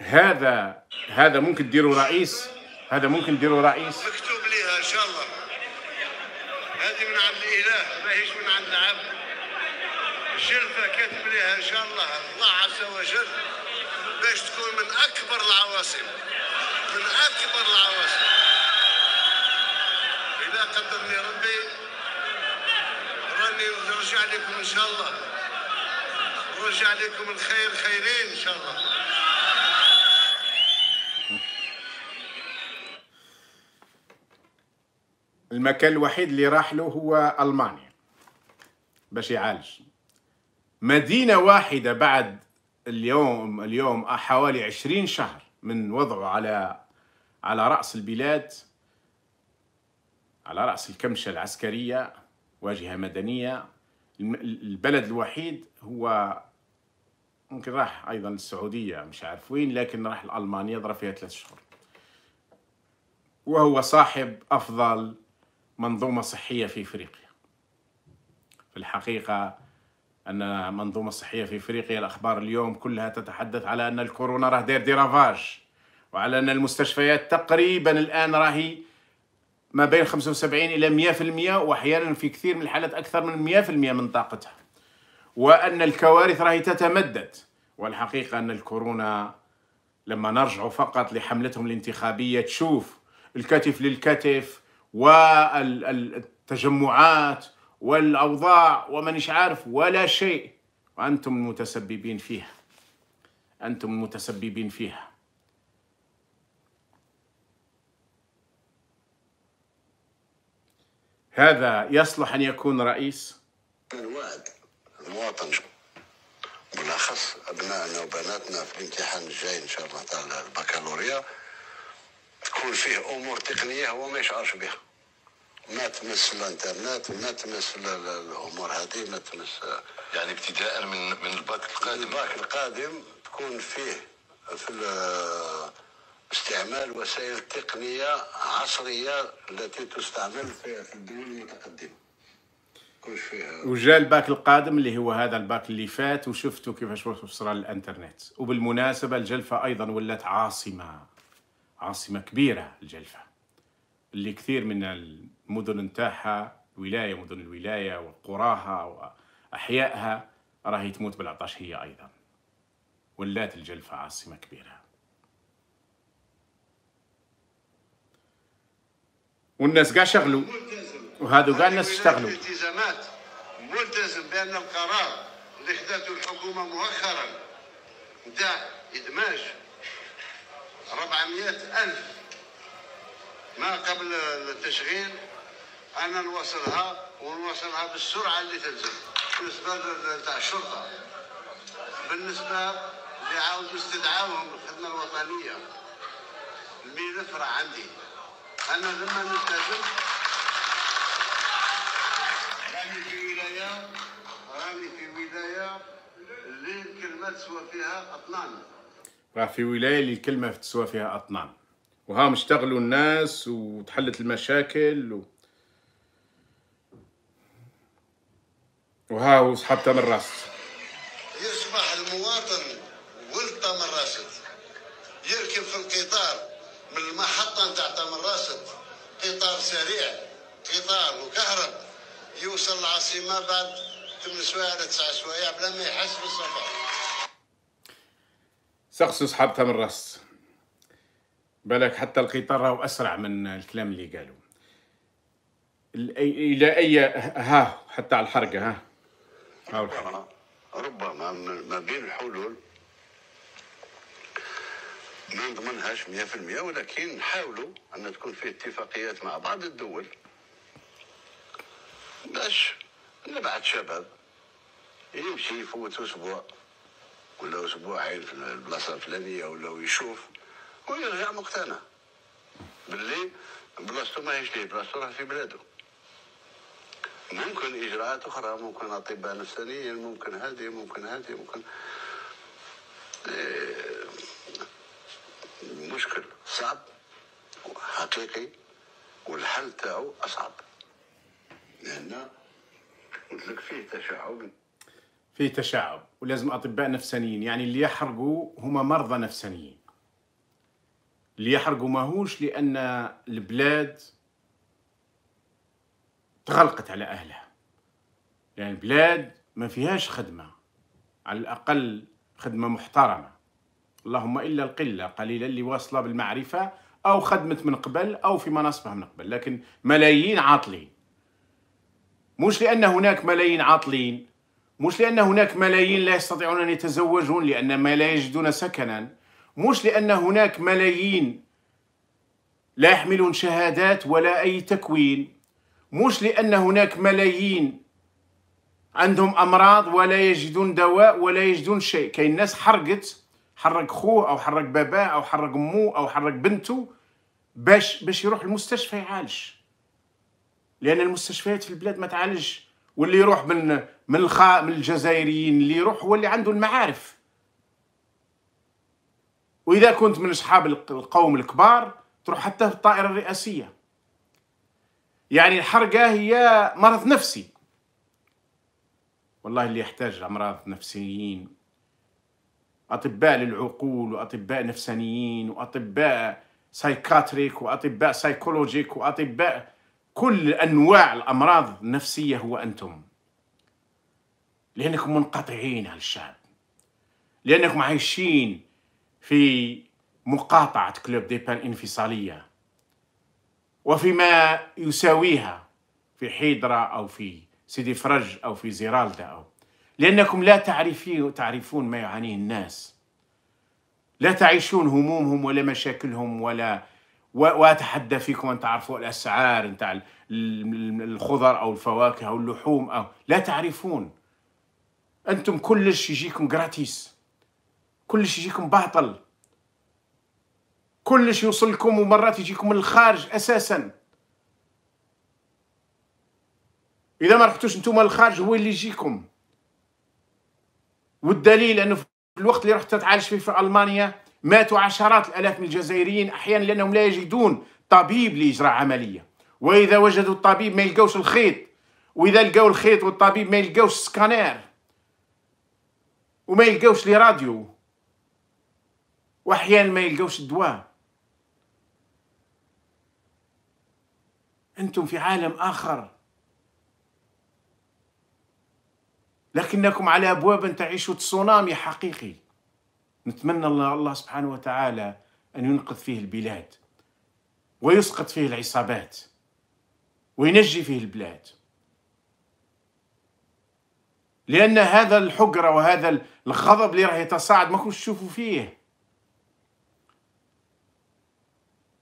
هذا ممكن تديروا رئيس، هذا ممكن تديروا رئيس، مكتوب ليها ان شاء الله. هذه من عند الاله ماهيش من عند العبد، الشرفه كاتب ليها ان شاء الله الله عز وجل باش تكون من اكبر العواصم، من اكبر العواصم. اذا قدرني ربي راني نرجع لكم ان شاء الله، نرجع لكم الخير خيرين ان شاء الله. المكان الوحيد اللي راح له هو ألمانيا باش يعالج. مدينة واحدة بعد اليوم حوالي 20 شهر من وضعه على رأس البلاد، على رأس الكمشة العسكرية، واجهة مدنية. البلد الوحيد هو ممكن راح أيضا السعودية، مش عارف وين، لكن راح لألمانيا ضرب فيها 3 شهور. وهو صاحب أفضل منظومة صحية في إفريقيا. في الحقيقة أن منظومة صحية في إفريقيا، الأخبار اليوم كلها تتحدث على أن الكورونا راه داير ديرافاج، وعلى أن المستشفيات تقريبا الآن راهي ما بين 75 إلى 100%، وأحيانا في كثير من الحالات أكثر من 100% من طاقتها، وأن الكوارث راهي تتمدد. والحقيقة أن الكورونا لما نرجع فقط لحملتهم الانتخابية تشوف الكتف للكتف والتجمعات والأوضاع ومانيش عارف ولا شيء، وأنتم المتسببين فيها، أنتم المتسببين فيها. هذا يصلح أن يكون رئيس. الوعد المواطن بالأخص أبنائنا وبناتنا في الامتحان الجاي إن شاء الله تعالى البكالوريا تكون فيه امور تقنيه هو ما يشعرش بها، ما تمس الانترنت، ما تمس الامور هذه، ما تمس، يعني ابتداء من الباك القادم، تكون فيه في استعمال وسائل تقنيه عصريه التي تستعمل في الدول المتقدمه. وجاء الباك القادم اللي هو هذا الباك اللي فات، وشفتوا كيفاش وصل الانترنت. وبالمناسبه الجلفه ايضا ولات عاصمة كبيرة، الجلفة اللي كثير من المدن نتاعها، مدن الولاية وقراها وأحيائها راهي تموت بالعطش هي أيضا. ولات الجلفة عاصمة كبيرة. والناس قاع شغلوا، وهذو قاع الناس اشتغلوا. الالتزامات ملتزم بأن القرار اللي خدته الحكومة مؤخرا نتاع إدماج 400,000 ما قبل التشغيل، أنا نوصلها ونوصلها بالسرعة اللي تلزم بالنسبة تاع الشرطة، بالنسبة اللي عاودوا استدعاوهم الخدمة الوطنية. الملف راه عندي أنا، لما نلتزم راني في ولاية، اللي الكلمة تسوى فيها أطنان، في ولاية اللي الكلمة تسوى فيها أطنان. وهام اشتغلوا الناس وتحلت المشاكل وها هو سحبتها من راسه. يصبح المواطن ولطة من راسه، يركب في القطار من المحطة نتاع تمن راسه، قطار سريع، قطار وكهرب، يوصل العاصمة بعد 8 سوايع على 9 سوايع بلا ما يحس بالسفر. سقسوا صحابتها من راس بالك، حتى القطار راهو اسرع من الكلام اللي قالوا. الى اي ها حتى على الحرقه، ها الحرقة. ربما ما بين الحلول ما نضمنهاش 100%، ولكن نحاولوا ان تكون في اتفاقيات مع بعض الدول باش نبعث شباب يمشي يفوت اسبوع ولا اسبوعين في البلاصه الفلانيه ولا يشوف ويرجع مقتنع باللي بلاصتو ماهيش ليه، بلاصتو راه في بلادو. ممكن اجراءات اخرى، ممكن اطباء نفسانيين، ممكن هذه، ممكن هذه، ممكن مشكل صعب حقيقي، والحل تاعو اصعب لان قلت لك فيه تشعب، ولازم أطباء نفسانيين. يعني اللي يحرقوا هما مرضى نفسانيين، اللي يحرقوا ماهوش لأن البلاد تغلقت على أهلها، لأن البلاد ما فيهاش خدمة، على الأقل خدمة محترمة، اللهم إلا القلة قليلا اللي واصلة بالمعرفة أو خدمت من قبل أو في مناصبها من قبل، لكن ملايين عاطلين. مش لأن هناك ملايين عاطلين، مش لأن هناك ملايين لا يستطيعون أن يتزوجون لأنما لا يجدون سكنا، مش لأن هناك ملايين لا يحملون شهادات ولا أي تكوين، مش لأن هناك ملايين عندهم أمراض ولا يجدون دواء ولا يجدون شيء. كاين ناس حرق خوه أو حرق باباه أو حرق أمه أو حرق بنته باش يروح المستشفى يعالج، لأن المستشفيات في البلاد ما تعالج، واللي يروح من الجزائريين اللي يروح هو اللي عنده المعارف. وإذا كنت من أصحاب القوم الكبار تروح حتى في الطائرة الرئاسية. يعني الحرقة هي مرض نفسي. والله اللي يحتاج لأمراض نفسيين، أطباء للعقول وأطباء نفسانيين وأطباء سايكاتريك وأطباء سايكولوجيك وأطباء كل أنواع الأمراض النفسية هو أنتم، لأنكم منقطعين على الشعب، لأنكم عايشين في مقاطعة كلوب ديبان انفصالية وفيما يساويها، في حيدرة أو في سيدي فرج أو في زيرالدا، أو لأنكم لا تعرفون ما يعانيه الناس، لا تعيشون همومهم ولا مشاكلهم ولا وأتحدى فيكم أن تعرفوا الأسعار نتاع الخضر أو الفواكه أو اللحوم، أو لا تعرفون. أنتم كلش يجيكم جراتيس، كلش يجيكم باطل، كلش يوصلكم ومرات يجيكم من الخارج أساسا. إذا ما رحتوش أنتم الخارج هو اللي يجيكم. والدليل أنه في الوقت اللي رحت تتعالج فيه في ألمانيا ماتوا عشرات الآلاف من الجزائريين أحيانا لأنهم لا يجدون طبيب لإجراء عملية، وإذا وجدوا الطبيب ما يلقوش الخيط، وإذا لقوا الخيط والطبيب ما يلقوش سكانير وما يلقوش لي راديو، وأحيانا ما يلقوش الدواء. أنتم في عالم آخر، لكنكم على أبواب أن تعيشوا تسونامي حقيقي. نتمنى الله سبحانه وتعالى أن ينقذ فيه البلاد ويسقط فيه العصابات وينجي فيه البلاد، لأن هذا الحقرة وهذا الغضب اللي راه يتصاعد ما كنتش تشوفوا فيه.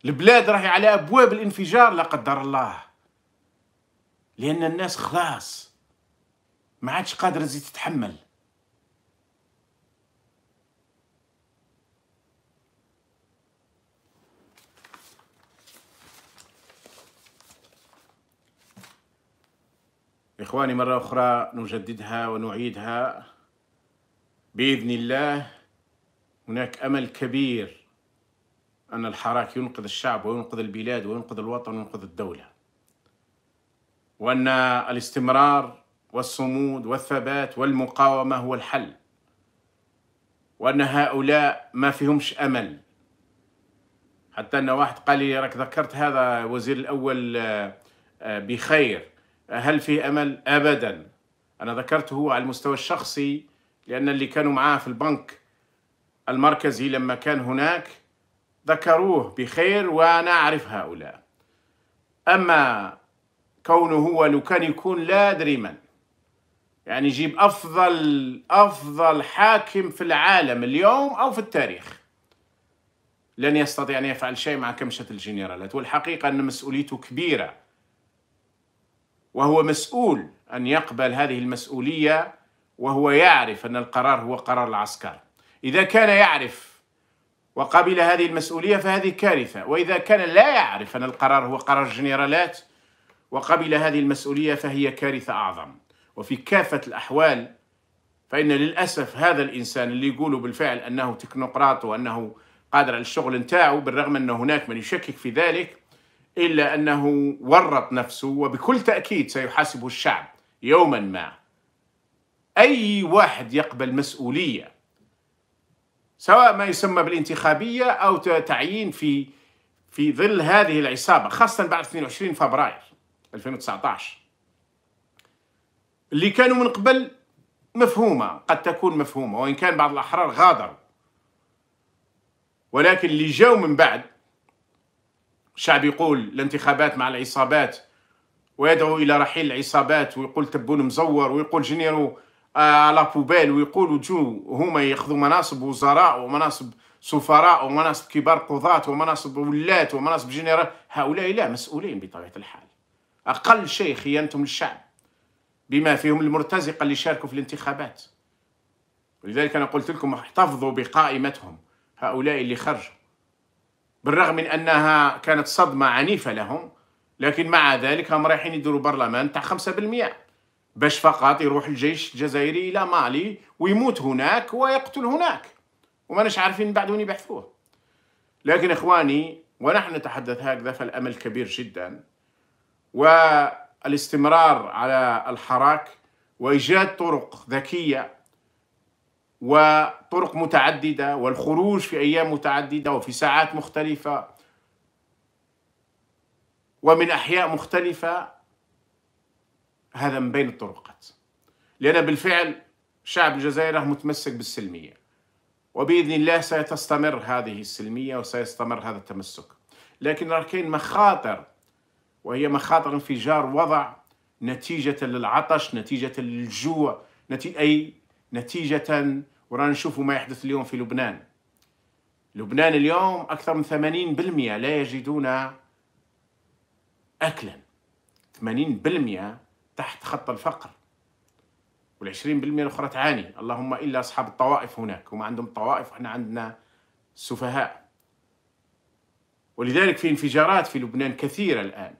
البلاد راهي على أبواب الانفجار لا قدر الله، لأن الناس خلاص ما عادش قادرة تزيد تتحمل. إخواني مرة أخرى نجددها ونعيدها، بإذن الله هناك أمل كبير أن الحراك ينقذ الشعب وينقذ البلاد وينقذ الوطن وينقذ الدولة، وأن الاستمرار والصمود والثبات والمقاومة هو الحل، وأن هؤلاء ما فيهمش أمل. حتى أن واحد قال لي راك ذكرت هذا وزير الأول بخير، هل في أمل؟ أبدا. أنا ذكرته على المستوى الشخصي لأن اللي كانوا معاه في البنك المركزي لما كان هناك ذكروه بخير وأنا أعرف هؤلاء. أما كونه هو لو كان يكون لا أدري من، يعني يجيب أفضل حاكم في العالم اليوم أو في التاريخ، لن يستطيع أن يفعل شيء مع كمشة الجنرالات. والحقيقة أن مسؤوليته كبيرة وهو مسؤول أن يقبل هذه المسؤولية، وهو يعرف أن القرار هو قرار العسكر. إذا كان يعرف وقبل هذه المسؤولية فهذه كارثة، وإذا كان لا يعرف أن القرار هو قرار الجنرالات وقبل هذه المسؤولية فهي كارثة أعظم. وفي كافة الأحوال فإن للأسف هذا الإنسان اللي يقولوا بالفعل أنه تكنوقراط وأنه قادر على الشغل نتاعو، بالرغم أن هناك من يشكك في ذلك، إلا أنه ورط نفسه، وبكل تأكيد سيحاسبه الشعب يوما ما. أي واحد يقبل مسؤولية سواء ما يسمى بالانتخابية أو تعيين في ظل هذه العصابة، خاصة بعد 22 فبراير 2019 اللي كانوا من قبل مفهومة، قد تكون مفهومة، وإن كان بعض الأحرار غادروا، ولكن اللي جاوا من بعد الشعب يقول الانتخابات مع العصابات ويدعو إلى رحيل العصابات، ويقول تبون مزور، ويقول جنيرو لابوبال، ويقولوا جو هما ياخذوا مناصب وزراء ومناصب سفراء ومناصب كبار قضاة ومناصب ولاة ومناصب جنرال. هؤلاء لا مسؤولين بطبيعة الحال، أقل شيء خيانتهم للشعب، بما فيهم المرتزقة اللي شاركوا في الانتخابات. ولذلك أنا قلت لكم احتفظوا بقائمتهم، هؤلاء اللي خرجوا بالرغم من أنها كانت صدمة عنيفة لهم، لكن مع ذلك هم رايحين يديروا برلمان تاع 5% باش فقط يروح الجيش الجزائري إلى مالي ويموت هناك ويقتل هناك، وماناش عارفين بعد وين يبحثوه. لكن إخواني، ونحن نتحدث هكذا فالأمل كبير جدا، والاستمرار على الحراك وإيجاد طرق ذكية وطرق متعددة، والخروج في أيام متعددة وفي ساعات مختلفة ومن أحياء مختلفة، هذا من بين الطرقات، لأن بالفعل شعب الجزائر متمسك بالسلمية، وبإذن الله ستستمر هذه السلمية وسيستمر هذا التمسك. لكن راه كاين مخاطر، وهي مخاطر انفجار وضع نتيجة للعطش، نتيجة للجوع، نتيجة ورانا نشوفوا ما يحدث اليوم في لبنان. لبنان اليوم أكثر من 80% لا يجدون أكلا، 80% تحت خط الفقر، وال20% الأخرى تعاني، اللهم إلا أصحاب الطوائف، هناك هم عندهم طوائف وإحنا عندنا سفهاء. ولذلك في انفجارات في لبنان كثيرة الآن،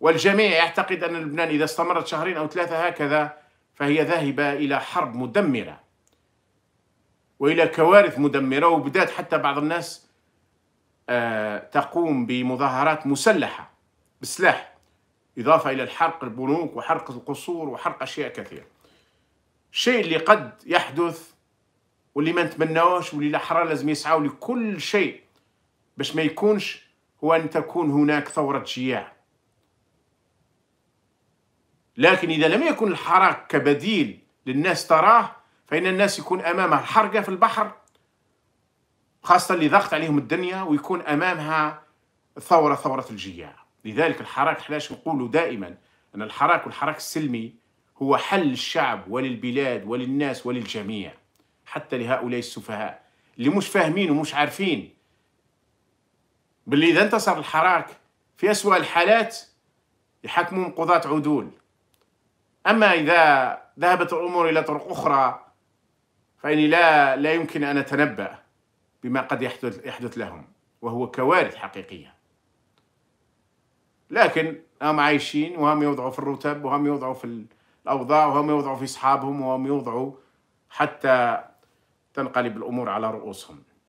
والجميع يعتقد أن لبنان إذا استمرت شهرين أو 3 هكذا فهي ذاهبة إلى حرب مدمرة وإلى كوارث مدمرة، وبدأت حتى بعض الناس تقوم بمظاهرات مسلحة بالسلاح، إضافة إلى الحرق البنوك وحرق القصور وحرق أشياء كثيرة. الشيء اللي قد يحدث واللي ما نتمناوش واللي الأحرار لازم يسعوا لكل شيء باش ما يكونش، هو أن تكون هناك ثورة جياع. لكن إذا لم يكن الحراك كبديل للناس تراه، فإن الناس يكون أمامها الحرقة في البحر، خاصة اللي ضغط عليهم الدنيا، ويكون أمامها الثورة، ثورة الجياع. لذلك الحراك، حلاش نقولوا دائما أن الحراك والحراك السلمي هو حل الشعب وللبلاد وللناس وللجميع، حتى لهؤلاء السفهاء اللي مش فاهمين ومش عارفين باللي إذا انتصر الحراك في أسوأ الحالات يحكمون قضاة عدول، أما إذا ذهبت الأمور إلى طرق أخرى فإني لا يمكن أن أتنبأ بما قد يحدث لهم، وهو كوارث حقيقية. لكن هم عايشين، وهم يوضعوا في الرتب، وهم يوضعوا في الأوضاع، وهم يوضعوا في أصحابهم، وهم يوضعوا حتى تنقلب الأمور على رؤوسهم.